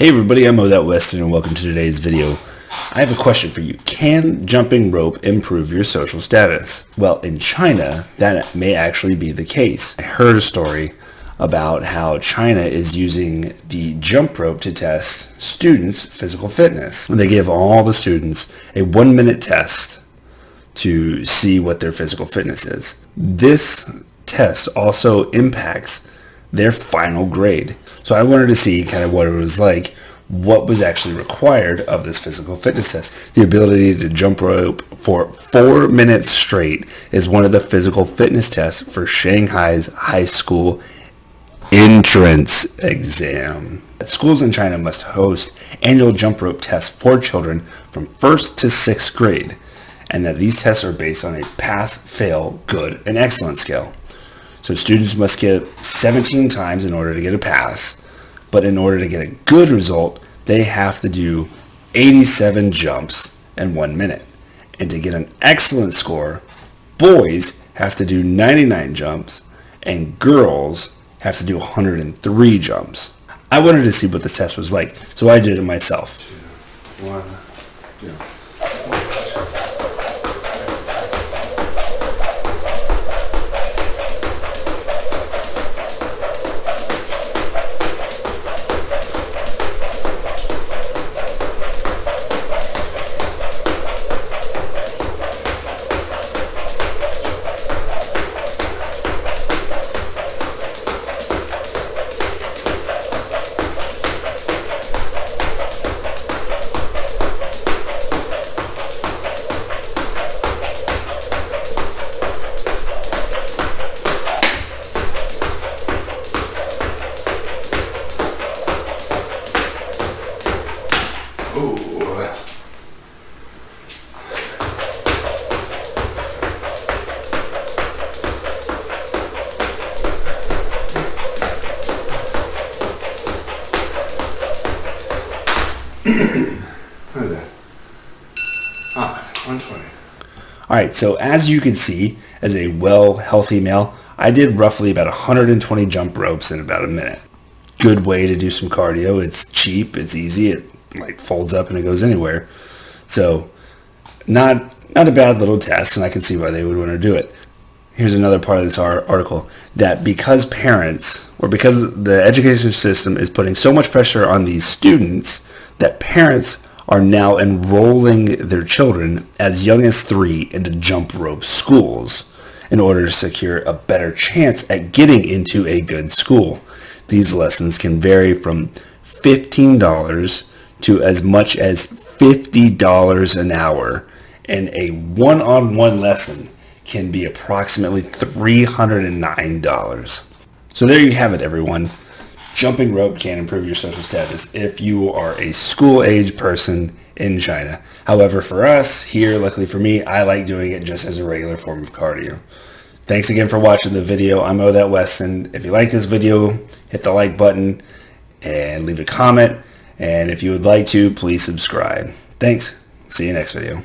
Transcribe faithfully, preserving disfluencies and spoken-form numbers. Hey everybody, I'm Oh that Weston and welcome to today's video. I have a question for you. Can jumping rope improve your social status? Well, in China, that may actually be the case. I heard a story about how China is using the jump rope to test students' physical fitness. They give all the students a one-minute test to see what their physical fitness is. This test also impacts their final grade. So I wanted to see kind of what it was like, what was actually required of this physical fitness test. The ability to jump rope for four minutes straight is one of the physical fitness tests for Shanghai's high school entrance exam. Schools in China must host annual jump rope tests for children from first to sixth grade, and that these tests are based on a pass, fail, good, and excellent scale. So students must skip seventeen times in order to get a pass, but in order to get a good result, they have to do eighty-seven jumps in one minute. And to get an excellent score, boys have to do ninety-nine jumps and girls have to do one hundred three jumps. I wanted to see what this test was like, so I did it myself. Two, one, two. Alright, so as you can see, as a well, healthy male, I did roughly about one hundred twenty jump ropes in about a minute. Good way to do some cardio. It's cheap, it's easy, it like folds up and it goes anywhere. So, not, not a bad little test, and I can see why they would want to do it. Here's another part of this article, that because parents, or because the education system is putting so much pressure on these students, that parents are now enrolling their children as young as three into jump rope schools in order to secure a better chance at getting into a good school. These lessons can vary from fifteen dollars to as much as fifty dollars an hour, and a one-on-one lesson can be approximately three hundred nine dollars. So there you have it, everyone. Jumping rope can improve your social status if you are a school-age person in China. However, for us here, luckily for me, I like doing it just as a regular form of cardio. Thanks again for watching the video. I'm Oh that Weston. If you like this video, hit the like button and leave a comment. And if you would like to, please subscribe. Thanks. See you next video.